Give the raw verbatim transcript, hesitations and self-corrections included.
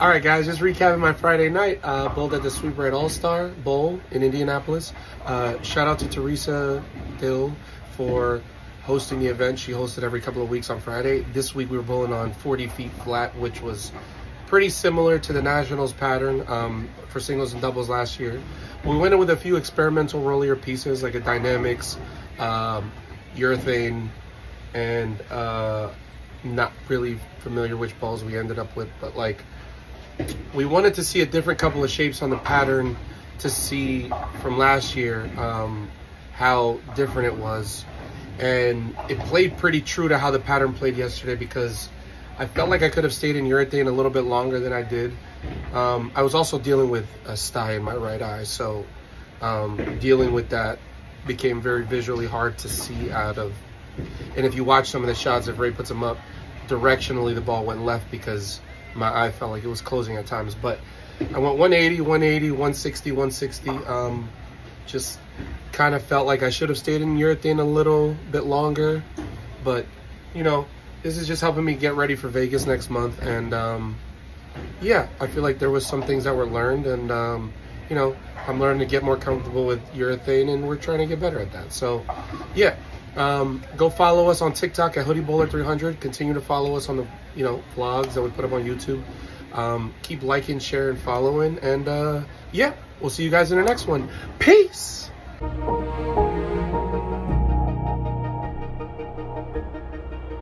All right, guys, just recapping my Friday night. Uh, bowled at the Sweetbright All-Star Bowl in Indianapolis. Uh, shout out to Teresa Dill for hosting the event. She hosted every couple of weeks on Friday. This week we were bowling on forty feet flat, which was pretty similar to the Nationals pattern um, for singles and doubles last year. We went in with a few experimental rollier pieces, like a Dynamics, um, urethane, and uh, not really familiar which balls we ended up with, but like we wanted to see a different couple of shapes on the pattern to see from last year um, how different it was. And it played pretty true to how the pattern played yesterday, because I felt like I could have stayed in urethane a little bit longer than I did. Um, I was also dealing with a sty in my right eye, so um, dealing with that became very visually hard to see out of. And if you watch some of the shots, if Ray puts them up, directionally the ball went left because my eye felt like it was closing at times. But I went one eighty, one eighty, one sixty, one sixty. Um, just kind of felt like I should have stayed in urethane a little bit longer, but you know, this is just helping me get ready for Vegas next month. And um, yeah, I feel like there was some things that were learned, and um, you know, I'm learning to get more comfortable with urethane, and we're trying to get better at that. So yeah, um, go follow us on TikTok at Hoodie Bowler three hundred. Continue to follow us on the, you know, vlogs that we put up on YouTube. Um, keep liking, sharing, following, and uh, yeah, we'll see you guys in the next one. Peace.